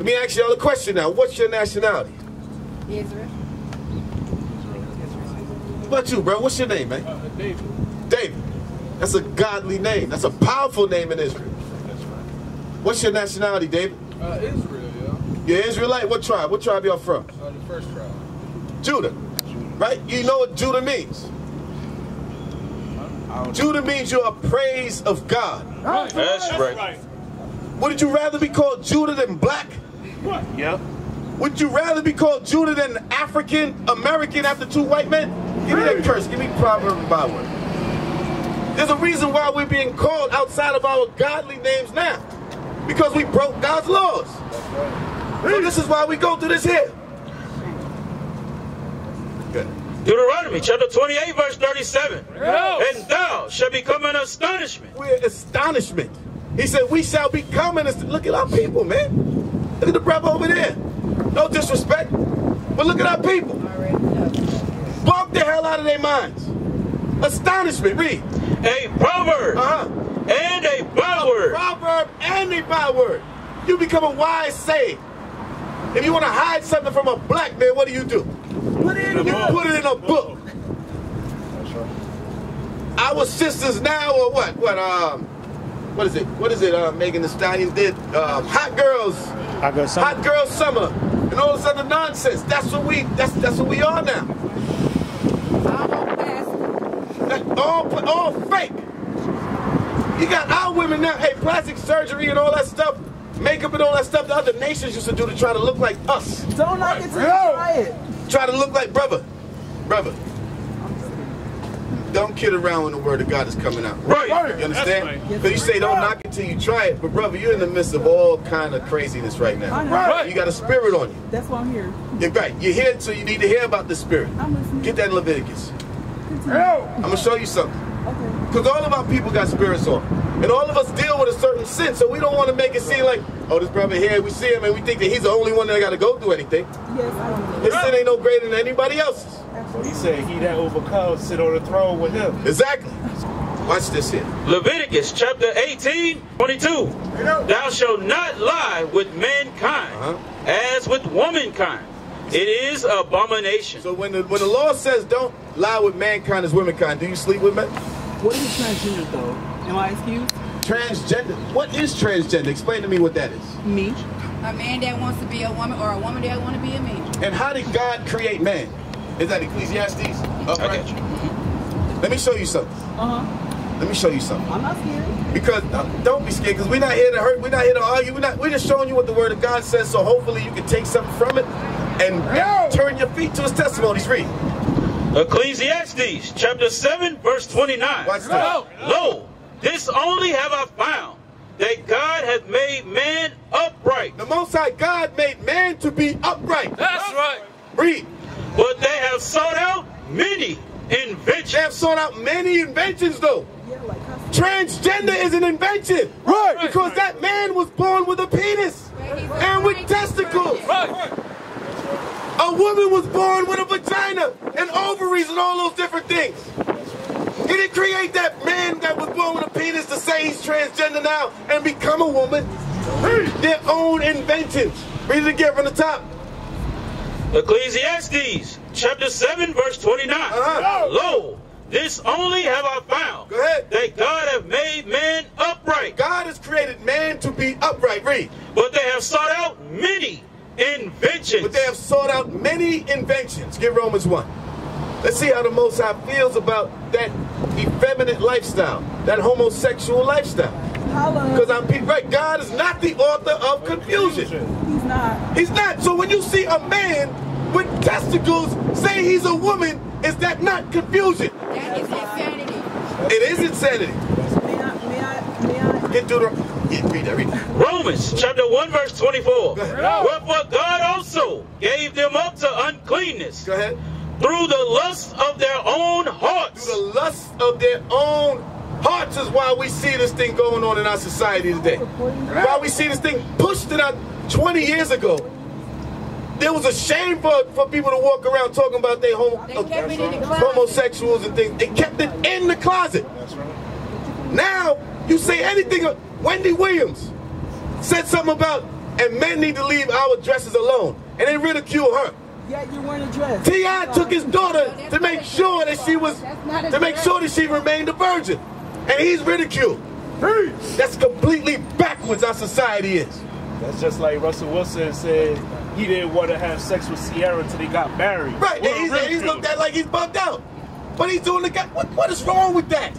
Let me ask y'all a question now. What's your nationality? Israel. What about you, bro? What's your name, man? David. David. That's a godly name. That's a powerful name in Israel. That's right. What's your nationality, David? Israel, yeah. You're Israelite? What tribe? What tribe y'all from? The first tribe. Judah. Right? You know what Judah means? Judah means you're a praise of God. Right. That's right. Would you rather be called Judah than black? What? Yeah. Would you rather be called Judah than African American after two white men? Give me that curse. Give me Proverbs by one. There's a reason why we're being called outside of our godly names now. Because we broke God's laws. So this is why we go through this here. Good. Deuteronomy chapter 28 verse 37. Yes. And thou shall become an astonishment. We're astonishment. He said we shall become an astonishment. Look at our people, man. Look at the brother over there. No disrespect, but look at our people. Bump the hell out of their minds. Astonishment, read. A proverb and a byword. A proverb and a byword. You become a wise saying. If you want to hide something from a black man, what do you do? Put it in a book. Our sisters now are what? What is it? What is it? Megan Thee Stallion did Hot Girls. Hot Girl Summer. And all this other nonsense. That's what we. That's what we are now. All fake. You got our women now. Hey, plastic surgery and all that stuff. Makeup and all that stuff the other nations used to do to try to look like us. Don't knock it till you try it. Try to look like brother. Brother. Don't kid around when the word of God is coming out. Right. You understand? Because you say don't knock it till you try it. But brother, you're in the midst of all kind of craziness right now. Right. You got a spirit on you. That's why I'm here. You're right. You're here so you need to hear about the spirit. Get that in Leviticus. I'm going to show you something. Because all of our people got spirits on. And all of us deal with a certain sin, so we don't want to make it seem like, oh, this brother here, we see him and we think that he's the only one that got to go through anything. Yes, his sin ain't no greater than anybody else's. So he said, he that overcomes, sit on the throne with him. Exactly. Watch this here. Leviticus chapter 18, 22. Thou shalt not lie with mankind as with womankind. It is abomination. So when the law says don't lie with mankind as womankind, do you sleep with men? What is transgender though? Am I excused? Transgender? What is transgender? Explain to me what that is. Me. A man that wants to be a woman or a woman that wants to be a man. And how did God create man? Is that Ecclesiastes? Upright? Okay. Let me show you something. Let me show you something. I'm not scared. Because don't be scared, because we're not here to hurt, we're not here to argue, we're just showing you what the word of God says, so hopefully you can take something from it and turn your feet to his testimonies. Read. Ecclesiastes chapter 7 verse 29. Watch this. Lo, this only have I found, that God hath made man upright. The Most High God made man to be upright. That's right. Read. But they have sought out many inventions. They have sought out many inventions though. Transgender is an invention. Right. Because that man was born with a penis and with testicles. Right. A woman was born with a vagina and ovaries and all those different things. He didn't create that man that was born with a penis to say he's transgender now and become a woman. Their own inventions. Read it again from the top. Ecclesiastes chapter 7 verse 29. Lo, this only have I found, that God hath made man upright. God has created man to be upright. Read. But they have sought out many inventions. But they have sought out many inventions. Get Romans 1. Let's see how the Most High feels about that effeminate lifestyle, that homosexual lifestyle. Because I'm right. God is not the author of confusion. He's not. He's not. So when you see a man with testicles say he's a woman, is that not confusion? That is insanity. It is insanity. Get through the. Read that. Romans chapter 1 verse 24. Wherefore God also gave them up to uncleanness through the lust of their own hearts. Through the lust of their own hearts is why we see this thing going on in our society today. Why we see this thing pushed in our 20 years ago. There was a shame for people to walk around talking about their homosexuals and things. They kept it in the closet. Now you say anything. Wendy Williams said something about And men need to leave our dresses alone. And they ridicule her. Yeah, you weren't a dress. T.I. took his daughter to make sure that she was, to make sure that she remained a virgin. And he's ridiculed. That's completely backwards our society is. That's just like Russell Wilson said he didn't want to have sex with Sierra until they got married. Right, and he's looked at like he's bumped out. But he's doing the guy, what is wrong with that?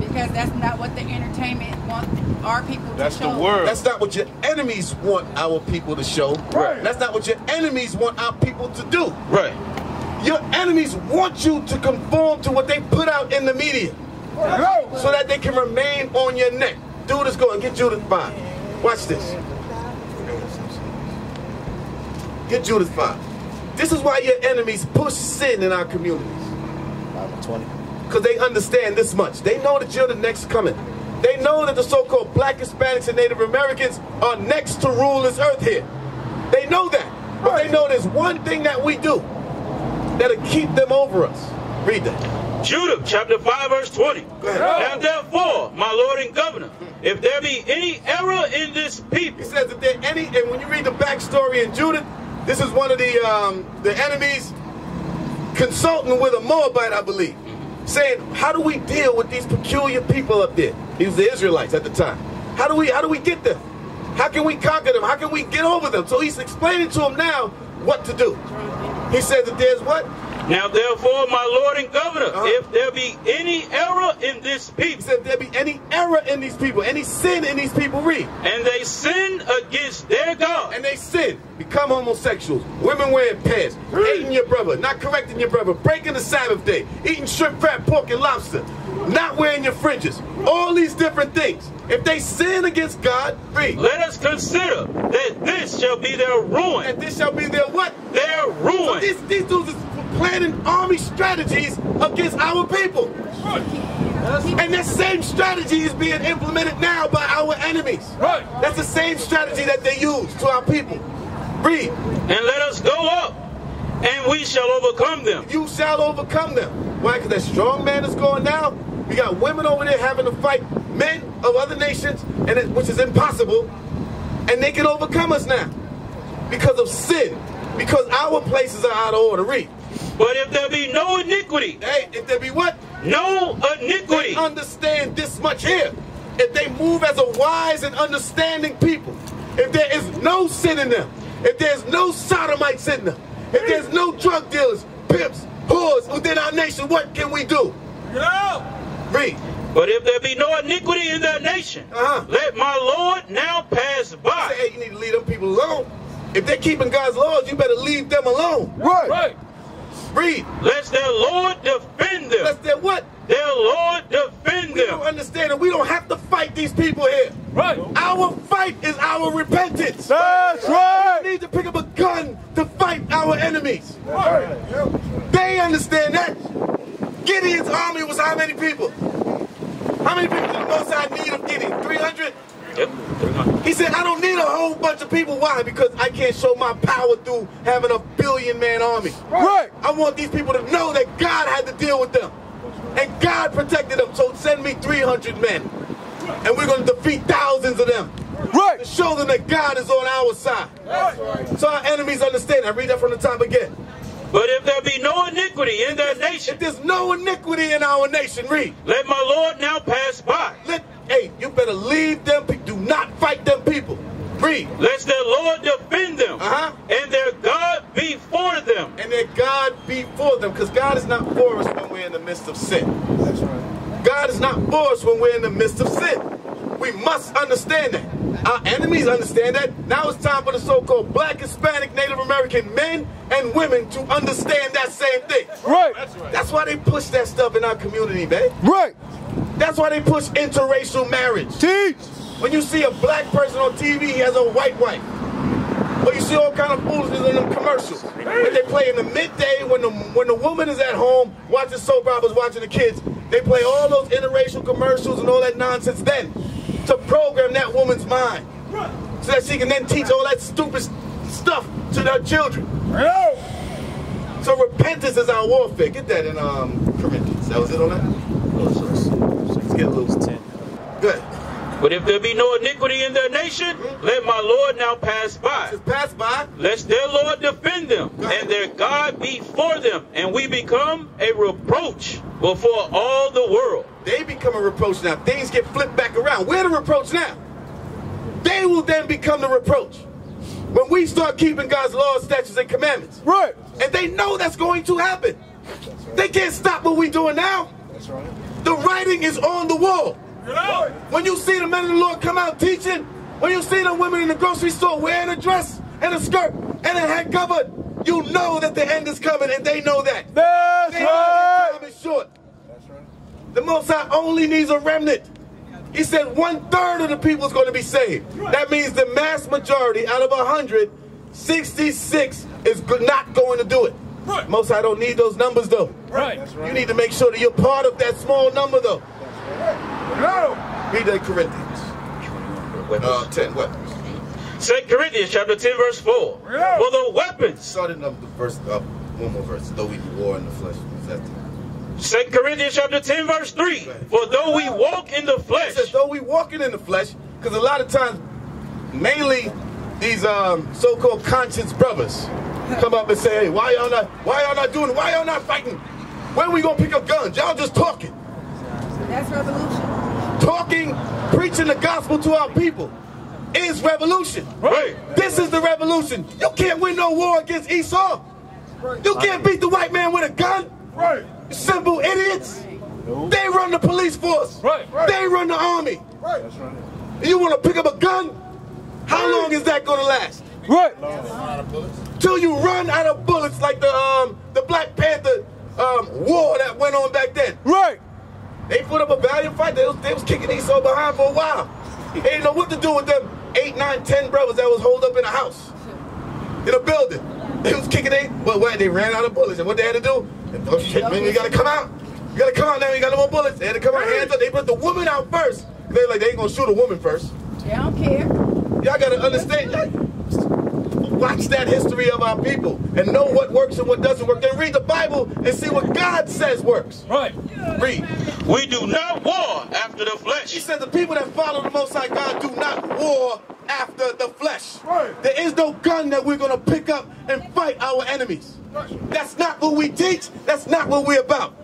Because that's not what the entertainment wants our people to show. That's the word. That's not what your enemies want our people to show. Right. That's not what your enemies want our people to do. Right. Your enemies want you to conform to what they put out in the media. Right. So that they can remain on your neck. Dude is going, get Judith Bond. Watch this. Get Judith Bond. This is why your enemies push sin in our communities. Because they understand this much. They know that you're the next coming. They know that the so-called black, Hispanics, and Native Americans are next to rule this earth here. They know that. But they know there's one thing that we do that'll keep them over us. Read that. Judah, chapter 5, verse 20. Go ahead. Now therefore, my Lord and Governor, if there be any error in this people. He says if there any, and when you read the backstory in Judah, this is one of the enemies consulting with a Moabite, I believe, saying, how do we deal with these peculiar people up there? These were the Israelites at the time. How do we get them? How can we conquer them? How can we get over them? So he's explaining to them now what to do. He says that there's what? Now therefore, my Lord and Governor, if there be any error in this people. He said, if there be any error in these people, any sin in these people, read. And they sin against their God. And they sin. Become homosexuals. Women wearing pants. Hating your brother. Not correcting your brother. Breaking the Sabbath day. Eating shrimp, crab, pork, and lobster. Not wearing your fringes. All these different things. If they sin against God, read. Let us consider that this shall be their ruin. That this shall be their what? Their ruin. So these dudes is planning army strategies against our people. Right. And that same strategy is being implemented now by our enemies. Right. That's the same strategy that they use to our people. Read. And let us go up, and we shall overcome them. You shall overcome them. Why? Because that strong man is going now. We got women over there having to fight men of other nations, and which is impossible. And they can overcome us now because of sin, because our places are out of order. Read. But if there be no iniquity. Hey, if there be what? No iniquity. They understand this much here. If they move as a wise and understanding people, if there is no sin in them, if there's no sodomites in them, if there's no drug dealers, pimps, whores within our nation, what can we do? Read. But if there be no iniquity in their nation, let my Lord now pass by. Say, hey, you need to leave them people alone. If they're keeping God's laws, you better leave them alone. Right. Right. Read. Lest their Lord defend them. Lest their what? Their Lord defend them. We don't understand that we don't have to fight these people here. Right. Our fight is our repentance. That's right. We need to pick up a gun to fight our enemies. Right. They understand that. Gideon's army was how many people? How many people did the Most High need of Gideon? 300? Yep. He said, I don't need a whole bunch of people. Why? Because I can't show my power through having a billion-man army. Right. I want these people to know that God had to deal with them. And God protected them. So send me 300 men. And we're going to defeat thousands of them. Right. To show them that God is on our side. Right. So our enemies understand. I read that from the top again. But if there be no iniquity in their nation. If there's no iniquity in our nation, read. Let my Lord now pass by. Hey, you better leave them. Do not fight them people. Read. Lest their Lord defend them, and their God be for them. And their God be for them. Because God is not for us when we're in the midst of sin. That's right. God is not for us when we're in the midst of sin. We must understand that. Our enemies understand that. Now it's time for the so-called black, Hispanic, Native American men and women to understand that same thing. Right. That's right. That's why they push that stuff in our community, man. Right. That's why they push interracial marriage. Teach. When you see a black person on TV, he has a white wife. But you see all kind of foolishness in them commercials that they play in the midday when the woman is at home watching soap operas, watching the kids. They play all those interracial commercials and all that nonsense then to program that woman's mind so that she can then teach all that stupid stuff to their children. So repentance is our warfare. Get that in Corinthians. That was it on that? Let's get a little 10. Good. But if there be no iniquity in their nation, let my Lord now pass by. Lest their Lord defend them, and their God be for them, and we become a reproach before all the world. They become a reproach now. Things get flipped back around. We're the reproach now. They will then become the reproach when we start keeping God's laws, statutes, and commandments. Right. And they know that's going to happen. Right. They can't stop what we're doing now. That's right. The writing is on the wall. Right. When you see the men of the Lord come out teaching, when you see the women in the grocery store wearing a dress and a skirt and a head covered, you know that the end is coming, and they know that. That's they right. Know that time is short. That's right. The Most High only needs a remnant. He said 1/3 of the people is going to be saved. Right. That means the mass majority out of 100, 66 is not going to do it. Right. Most High don't need those numbers though. Right. Right. You need to make sure that you're part of that small number though. Right. Read that Corinthians. 10 weapons. 2 Corinthians chapter 10 verse 4. Right. For the weapons. Starting up the verse up one more verse. Though we do war in the flesh. Is that the 2 Corinthians chapter 10 verse 3. For though we walk in the flesh. It says though we walking in the flesh, because a lot of times, mainly these so-called conscience brothers come up and say, hey, why y'all not fighting? When are we gonna pick up guns? Y'all just talking. That's revolution. Talking, preaching the gospel to our people is revolution. Right. This is the revolution. You can't win no war against Esau. You can't beat the white man with a gun. Right. Simple idiots. They run the police force. Right, right. They run the army. Right. You want to pick up a gun? How long is that going to last? Right. Till you run out of bullets, like the Black Panther war that went on back then. Right. They put up a valiant fight. They was kicking Esau behind for a while. They didn't know what to do with them 8, 9, 10 brothers that was holed up in a house, in a building. They was kicking they ran out of bullets, and what they had to do? Oh shit, man, you gotta come out. You gotta come out now, you got no more bullets. They had to come out, hands up. They put the woman out first. They like, they ain't gonna shoot a woman first. Yeah, I don't care. Y'all gotta understand, watch that history of our people and know what works and what doesn't work. Then read the Bible and see what God says works. Right. Read. We do not war after the flesh. He said the people that follow the Most High God do not war after the flesh. Right. There is no gun that we're gonna pick up and fight our enemies. That's not what we teach. That's not what we're about.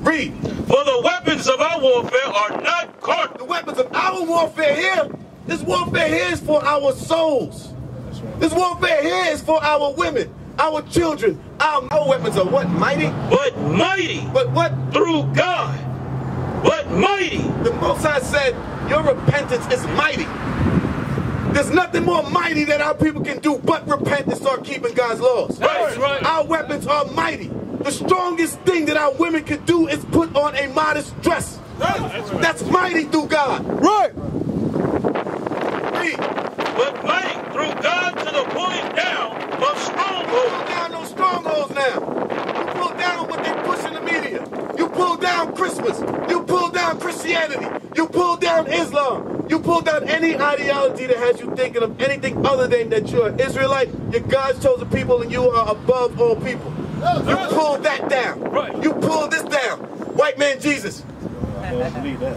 Read. For the weapons of our warfare are not carnal. The weapons of our warfare here, this warfare here is for our souls. This warfare here is for our women, our children. Our weapons are what? Mighty? But mighty. But what? Through God. But mighty. The Most High said, your repentance is mighty. There's nothing more mighty that our people can do but repent and start keeping God's laws. That's right. Our weapons are mighty. The strongest thing that our women can do is put on a modest dress. That's right. That's mighty through God. Right. Read. But mighty through God to the pulling down of strongholds. You pull down those strongholds now. You pull down what they push in the media. You pull down Christmas. You pull down Christianity. You pull down Islam. You pull down any ideology that has you thinking of anything other than that you're an Israelite, you're God's chosen people, and you are above all people. You pull that down. Right. You pull this down. White man Jesus.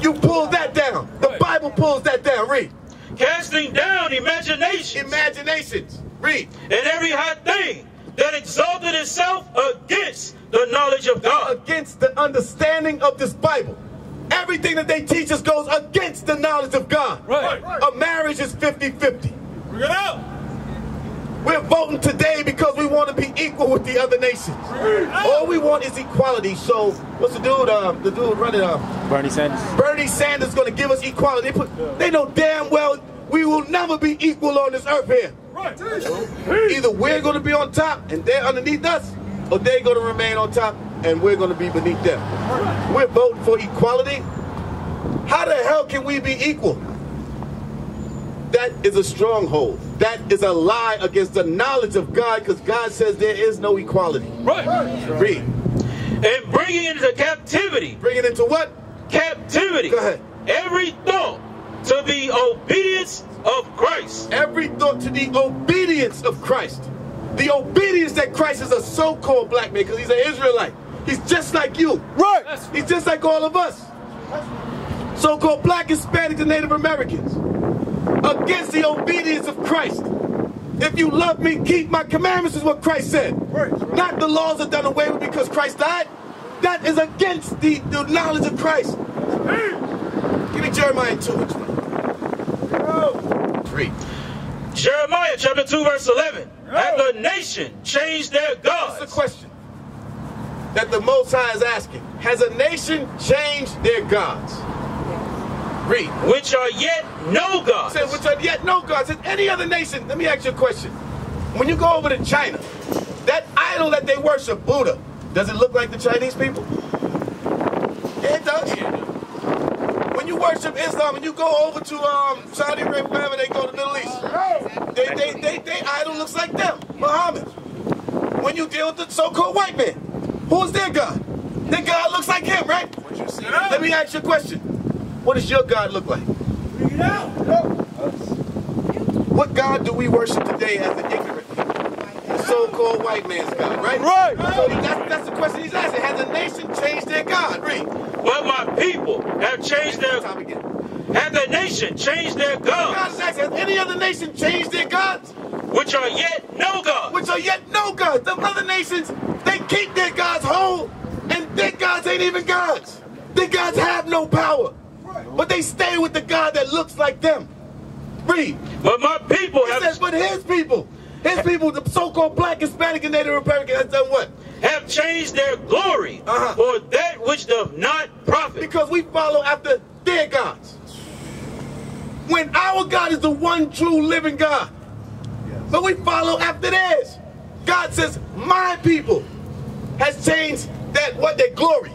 You pull that down. The right. Bible pulls that down. Read. Casting down imaginations. Imaginations. Read. And every high thing that exalted itself against the knowledge of God. Against the understanding of this Bible. Everything that they teach us goes against the knowledge of God. Right. A marriage is 50-50. Bring it up. We're voting today because we want to be equal with the other nations. All we want is equality. So what's the dude running up? Bernie Sanders. Bernie Sanders going to give us equality. They know damn well we will never be equal on this earth here. Right. Either we're going to be on top and they're underneath us, or they're going to remain on top and we're going to be beneath them. We're voting for equality. How the hell can we be equal? That is a stronghold. That is a lie against the knowledge of God, because God says there is no equality. Right. Read. And bring it into captivity. Bring it into what? Captivity. Go ahead. Every thought to the obedience of Christ. Every thought to the obedience of Christ. The obedience that Christ is a so-called black man, because he's an Israelite. He's just like you. Right. He's just like all of us. so-called black, Hispanics, and Native Americans against the obedience of Christ. If you love me, keep my commandments, is what Christ said. Right. Not the laws are done away with because Christ died. That is against the knowledge of Christ. Give me Jeremiah 2 and 3. Jeremiah chapter 2 verse 11. And the nation changed their gods. That's the question that the Most High is asking. Has a nation changed their gods? Read. Which are yet no gods. It says, which are yet no gods. Says, any other nation, let me ask you a question. When you go over to China, that idol that they worship, Buddha, does it look like the Chinese people? Yeah, it does. When you worship Islam and you go over to Saudi Arabia and they go to the Middle East, they idol looks like them, Muhammad. When you deal with the so-called white man, who's their God? Their God looks like him, right? Let me ask you a question. What does your God look like? What God do we worship today as the ignorant people? The so-called white man's God, right? Right. So that's the question he's asking. Has the nation changed their God? Read. Well, my people have changed their God. Have the nation changed their gods? Has any other nation changed their gods? Which are yet no gods. Which are yet no gods. Them other nations, they keep their gods whole, and their gods ain't even gods. Their gods have no power. But they stay with the God that looks like them. Read. But my people have... It says, but his people, the so-called black, Hispanic, and Native American, has done what? Have changed their glory for that which does not profit. Because we follow after their gods. When our God is the one true living God. Yes. But we follow after theirs. God says, my people has changed that what? Their glory.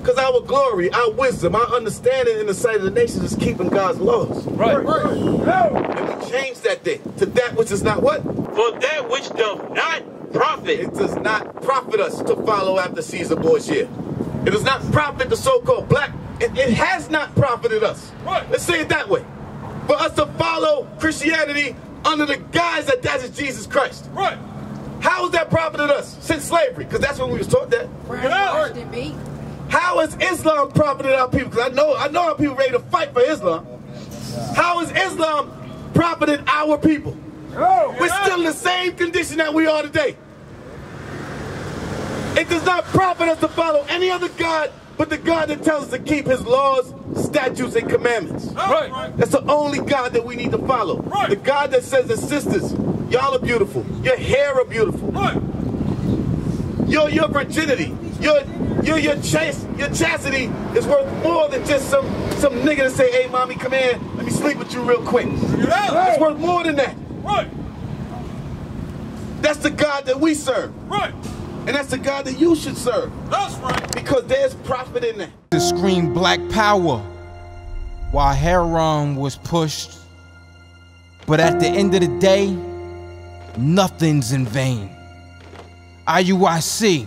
Because our glory, our wisdom, our understanding in the sight of the nations is keeping God's laws. Right. And we change that thing to that which is not what? For that which does not profit. It does not profit us to follow after Caesar Borgia. It does not profit the so-called black. It has not profited us. Right. Let's say it that way. For us to follow Christianity under the guise that that is Jesus Christ. Right. How has that profited us since slavery? Because that's when we was taught that. Right. How has Islam profited our people? Because I know our people ready to fight for Islam. How has Islam profited our people? We're still in the same condition that we are today. It does not profit us to follow any other God but the God that tells us to keep his laws, statutes, and commandments. Right. That's the only God that we need to follow. Right. The God that says that, sisters, y'all are beautiful. Your hair are beautiful. Right. Your virginity, your chastity is worth more than just some nigga to say, hey, mommy, come here, let me sleep with you real quick. Right. It's worth more than that. Right. That's the God that we serve. Right. And that's the God that you should serve. That's right. Because there's profit in that. To scream black power while Heron was pushed. But at the end of the day, nothing's in vain. IUIC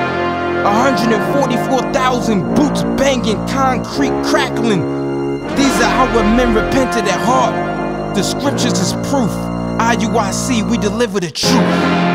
144,000 boots banging, concrete crackling. These are our men repented at heart. The scriptures is proof. IUIC, we deliver the truth.